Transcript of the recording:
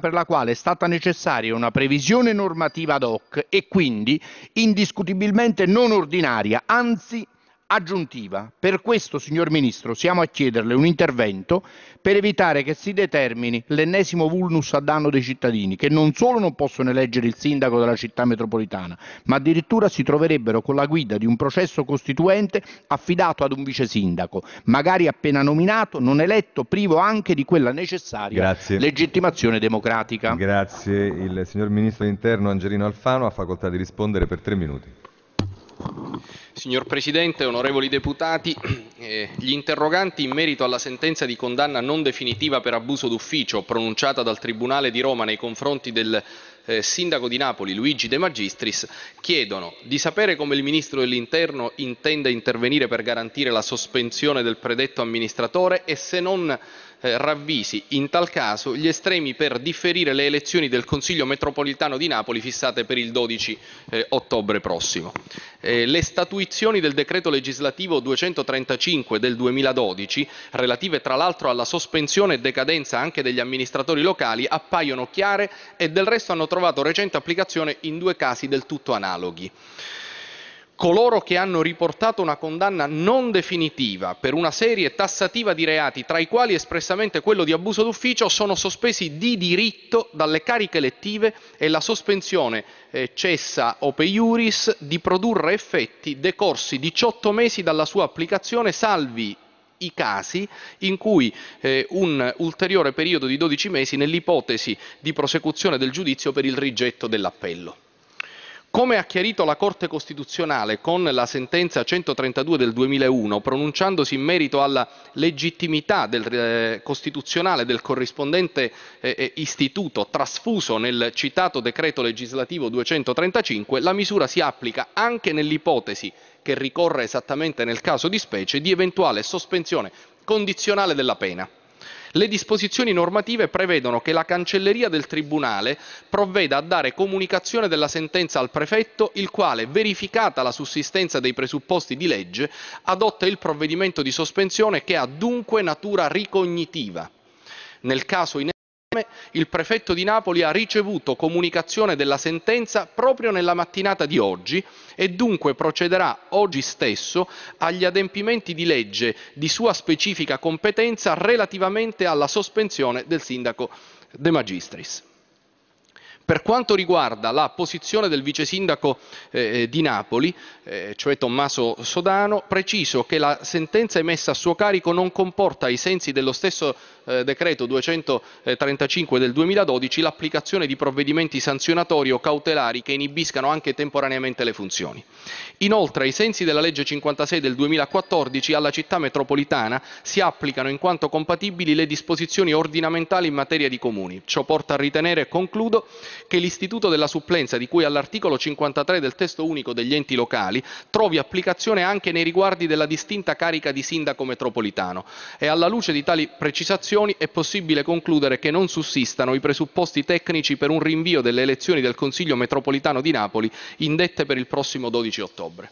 per la quale è stata necessaria una previsione normativa ad hoc e quindi indiscutibilmente non ordinaria, anzi aggiuntiva. Per questo, signor Ministro, siamo a chiederle un intervento per evitare che si determini l'ennesimo vulnus a danno dei cittadini, che non solo non possono eleggere il sindaco della città metropolitana, ma addirittura si troverebbero con la guida di un processo costituente affidato ad un vice sindaco, magari appena nominato, non eletto, privo anche di quella necessaria legittimazione democratica. Grazie. Il signor Ministro dell'Interno Angelino Alfano ha facoltà di rispondere per 3 minuti. Signor Presidente, onorevoli deputati, gli interroganti in merito alla sentenza di condanna non definitiva per abuso d'ufficio pronunciata dal Tribunale di Roma nei confronti del sindaco di Napoli Luigi De Magistris chiedono di sapere come il Ministro dell'Interno intenda intervenire per garantire la sospensione del predetto amministratore e se non ravvisi in tal caso gli estremi per differire le elezioni del Consiglio metropolitano di Napoli fissate per il 12 ottobre prossimo. Le statuizioni del decreto legislativo 235 del 2012, relative tra l'altro alla sospensione e decadenza anche degli amministratori locali, appaiono chiare e del resto hanno trovato recente applicazione in 2 casi del tutto analoghi. Coloro che hanno riportato una condanna non definitiva per una serie tassativa di reati, tra i quali espressamente quello di abuso d'ufficio, sono sospesi di diritto dalle cariche elettive e la sospensione cessa ope iuris di produrre effetti decorsi 18 mesi dalla sua applicazione, salvi i casi in cui un ulteriore periodo di 12 mesi nell'ipotesi di prosecuzione del giudizio per il rigetto dell'appello. Come ha chiarito la Corte Costituzionale con la sentenza 132 del 2001, pronunciandosi in merito alla legittimità costituzionale del corrispondente istituto trasfuso nel citato decreto legislativo 235, la misura si applica anche nell'ipotesi, che ricorre esattamente nel caso di specie, di eventuale sospensione condizionale della pena. Le disposizioni normative prevedono che la cancelleria del Tribunale provveda a dare comunicazione della sentenza al prefetto, il quale, verificata la sussistenza dei presupposti di legge, adotta il provvedimento di sospensione che ha dunque natura ricognitiva. Nel caso in esame, il prefetto di Napoli ha ricevuto comunicazione della sentenza proprio nella mattinata di oggi e dunque procederà oggi stesso agli adempimenti di legge di sua specifica competenza relativamente alla sospensione del sindaco De Magistris. Per quanto riguarda la posizione del vice sindaco di Napoli, cioè Tommaso Sodano, preciso che la sentenza emessa a suo carico non comporta, ai sensi dello stesso decreto 235 del 2012, l'applicazione di provvedimenti sanzionatori o cautelari che inibiscano anche temporaneamente le funzioni. Inoltre, ai sensi della legge 56 del 2014, alla città metropolitana si applicano in quanto compatibili le disposizioni ordinamentali in materia di comuni. Ciò porta a ritenere, e concludo, che l'istituto della supplenza di cui all'articolo 53 del testo unico degli enti locali trovi applicazione anche nei riguardi della distinta carica di sindaco metropolitano e alla luce di tali precisazioni è possibile concludere che non sussistano i presupposti tecnici per un rinvio delle elezioni del Consiglio metropolitano di Napoli indette per il prossimo 12 ottobre.